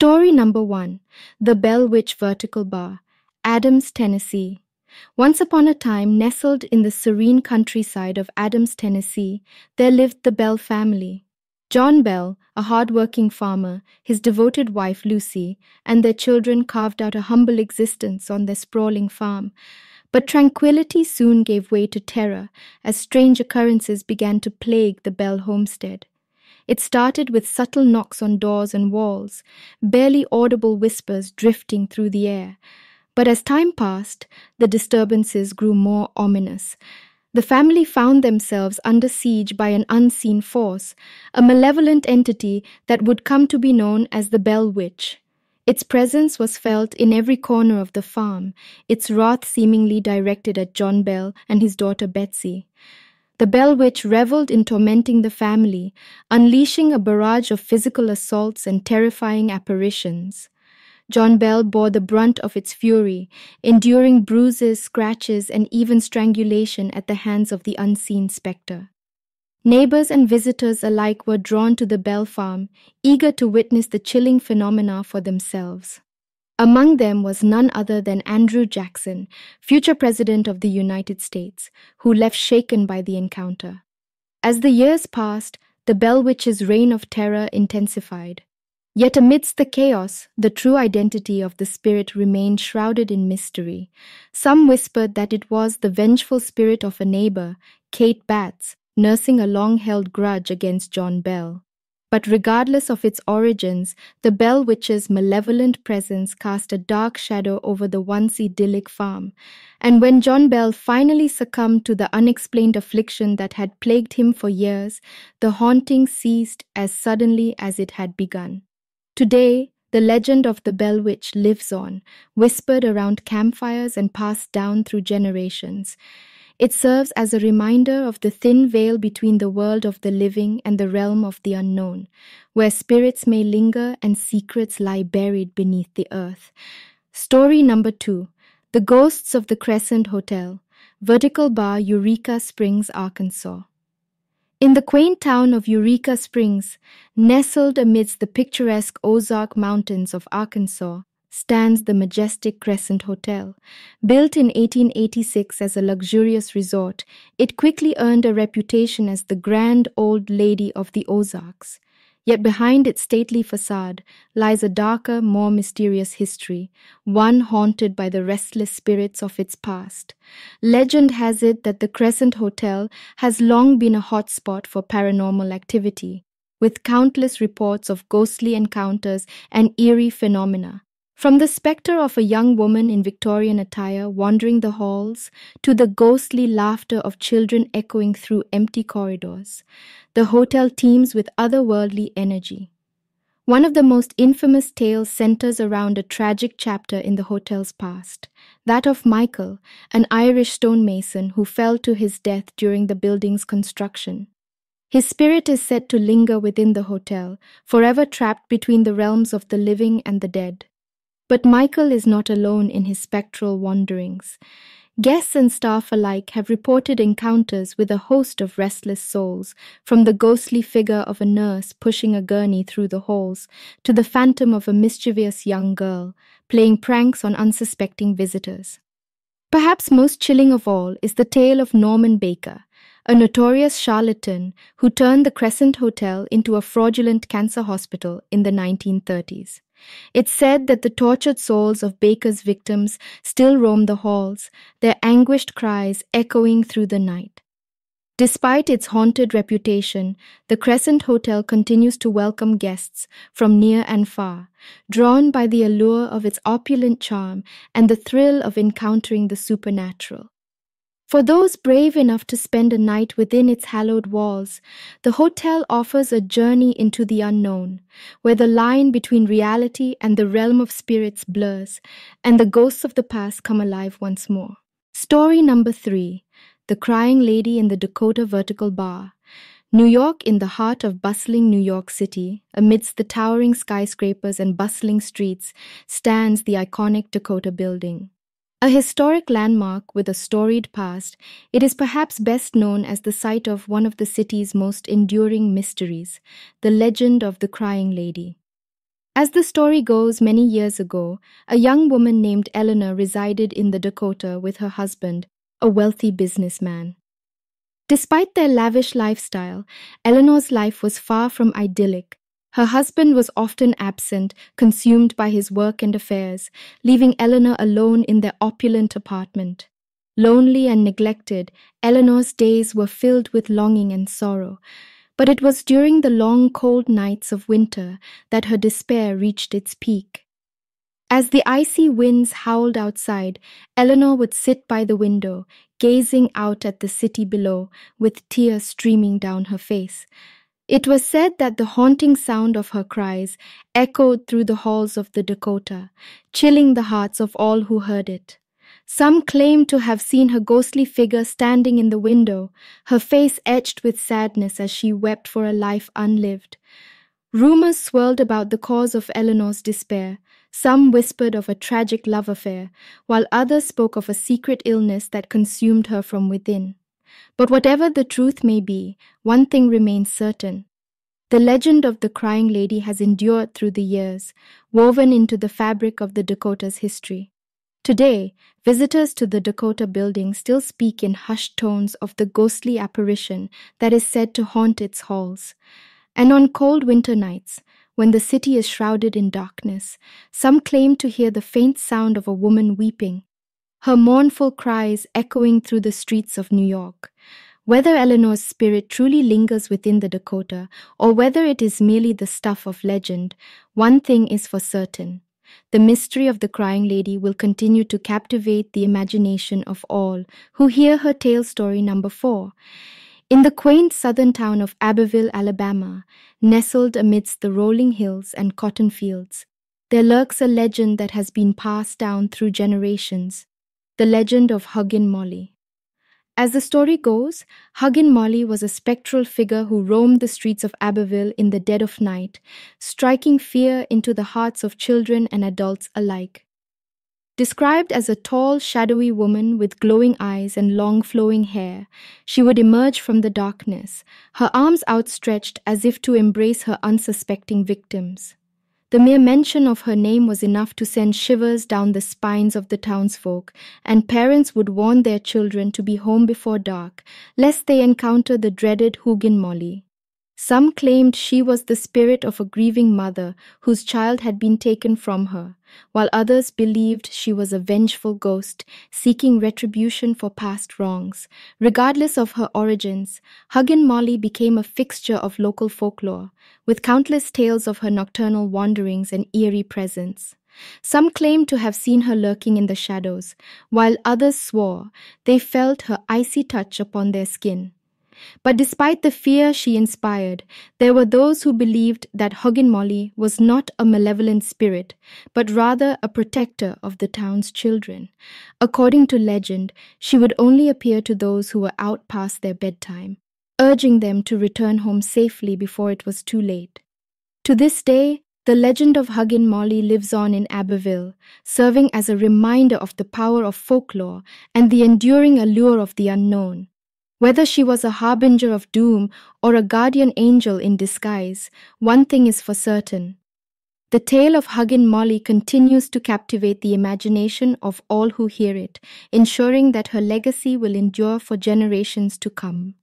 Story number 1, The Bell Witch Vertical Bar, Adams, Tennessee. Once upon a time, nestled in the serene countryside of Adams, Tennessee, there lived the Bell family. John Bell, a hard-working farmer, his devoted wife Lucy, and their children carved out a humble existence on their sprawling farm. But tranquility soon gave way to terror as strange occurrences began to plague the Bell homestead. It started with subtle knocks on doors and walls, barely audible whispers drifting through the air. But as time passed, the disturbances grew more ominous. The family found themselves under siege by an unseen force, a malevolent entity that would come to be known as the Bell Witch. Its presence was felt in every corner of the farm, its wrath seemingly directed at John Bell and his daughter Betsy. The Bell Witch reveled in tormenting the family, unleashing a barrage of physical assaults and terrifying apparitions. John Bell bore the brunt of its fury, enduring bruises, scratches, and even strangulation at the hands of the unseen spectre. Neighbors and visitors alike were drawn to the Bell farm, eager to witness the chilling phenomena for themselves. Among them was none other than Andrew Jackson, future President of the United States, who left shaken by the encounter. As the years passed, the Bell Witch's reign of terror intensified. Yet amidst the chaos, the true identity of the spirit remained shrouded in mystery. Some whispered that it was the vengeful spirit of a neighbor, Kate Batts, nursing a long-held grudge against John Bell. But regardless of its origins, the Bell Witch's malevolent presence cast a dark shadow over the once idyllic farm. And when John Bell finally succumbed to the unexplained affliction that had plagued him for years, the haunting ceased as suddenly as it had begun. Today, the legend of the Bell Witch lives on, whispered around campfires and passed down through generations. It serves as a reminder of the thin veil between the world of the living and the realm of the unknown, where spirits may linger and secrets lie buried beneath the earth. Story number 2, The Ghosts of the Crescent Hotel, Vertical Bar, Eureka Springs, Arkansas. In the quaint town of Eureka Springs, nestled amidst the picturesque Ozark Mountains of Arkansas, stands the majestic Crescent Hotel. Built in 1886 as a luxurious resort, it quickly earned a reputation as the grand old lady of the Ozarks. Yet behind its stately facade lies a darker, more mysterious history, one haunted by the restless spirits of its past. Legend has it that the Crescent Hotel has long been a hotspot for paranormal activity, with countless reports of ghostly encounters and eerie phenomena. From the spectre of a young woman in Victorian attire wandering the halls to the ghostly laughter of children echoing through empty corridors, the hotel teems with otherworldly energy. One of the most infamous tales centers around a tragic chapter in the hotel's past, that of Michael, an Irish stonemason who fell to his death during the building's construction. His spirit is said to linger within the hotel, forever trapped between the realms of the living and the dead. But Michael is not alone in his spectral wanderings. Guests and staff alike have reported encounters with a host of restless souls, from the ghostly figure of a nurse pushing a gurney through the halls to the phantom of a mischievous young girl playing pranks on unsuspecting visitors. Perhaps most chilling of all is the tale of Norman Baker, a notorious charlatan who turned the Crescent Hotel into a fraudulent cancer hospital in the 1930s. It's said that the tortured souls of Baker's victims still roam the halls, their anguished cries echoing through the night. Despite its haunted reputation, the Crescent Hotel continues to welcome guests from near and far, drawn by the allure of its opulent charm and the thrill of encountering the supernatural. For those brave enough to spend a night within its hallowed walls, the hotel offers a journey into the unknown, where the line between reality and the realm of spirits blurs, and the ghosts of the past come alive once more. Story number 3, The Crying Lady in the Dakota Vertical Bar. New York, in the heart of bustling New York City, amidst the towering skyscrapers and bustling streets, stands the iconic Dakota building. A historic landmark with a storied past, it is perhaps best known as the site of one of the city's most enduring mysteries, the legend of the Crying Lady. As the story goes, many years ago, a young woman named Eleanor resided in the Dakota with her husband, a wealthy businessman. Despite their lavish lifestyle, Eleanor's life was far from idyllic. Her husband was often absent, consumed by his work and affairs, leaving Eleanor alone in their opulent apartment. Lonely and neglected, Eleanor's days were filled with longing and sorrow, but it was during the long cold nights of winter that her despair reached its peak. As the icy winds howled outside, Eleanor would sit by the window, gazing out at the city below, with tears streaming down her face. It was said that the haunting sound of her cries echoed through the halls of the Dakota, chilling the hearts of all who heard it. Some claimed to have seen her ghostly figure standing in the window, her face etched with sadness as she wept for a life unlived. Rumors swirled about the cause of Eleanor's despair. Some whispered of a tragic love affair, while others spoke of a secret illness that consumed her from within. But whatever the truth may be, one thing remains certain. The legend of the crying lady has endured through the years, woven into the fabric of the Dakota's history. Today, visitors to the Dakota building still speak in hushed tones of the ghostly apparition that is said to haunt its halls. And on cold winter nights, when the city is shrouded in darkness, some claim to hear the faint sound of a woman weeping, her mournful cries echoing through the streets of New York. Whether Eleanor's spirit truly lingers within the Dakota, or whether it is merely the stuff of legend, one thing is for certain. The mystery of the crying lady will continue to captivate the imagination of all who hear her tale. Story number 4. In the quaint southern town of Abbeville, Alabama, nestled amidst the rolling hills and cotton fields, there lurks a legend that has been passed down through generations, the legend of Huggin' Molly. As the story goes, Huggin' Molly was a spectral figure who roamed the streets of Abbeville in the dead of night, striking fear into the hearts of children and adults alike. Described as a tall, shadowy woman with glowing eyes and long flowing hair, she would emerge from the darkness, her arms outstretched as if to embrace her unsuspecting victims. The mere mention of her name was enough to send shivers down the spines of the townsfolk, and parents would warn their children to be home before dark, lest they encounter the dreaded Huggin' Molly. Some claimed she was the spirit of a grieving mother whose child had been taken from her, while others believed she was a vengeful ghost seeking retribution for past wrongs. Regardless of her origins, Huggin' Molly became a fixture of local folklore, with countless tales of her nocturnal wanderings and eerie presence. Some claimed to have seen her lurking in the shadows, while others swore they felt her icy touch upon their skin. But despite the fear she inspired, there were those who believed that Huggin' Molly was not a malevolent spirit, but rather a protector of the town's children. According to legend, she would only appear to those who were out past their bedtime, urging them to return home safely before it was too late. To this day, the legend of Huggin' Molly lives on in Abbeville, serving as a reminder of the power of folklore and the enduring allure of the unknown. Whether she was a harbinger of doom or a guardian angel in disguise, one thing is for certain. The tale of Huggin' Molly continues to captivate the imagination of all who hear it, ensuring that her legacy will endure for generations to come.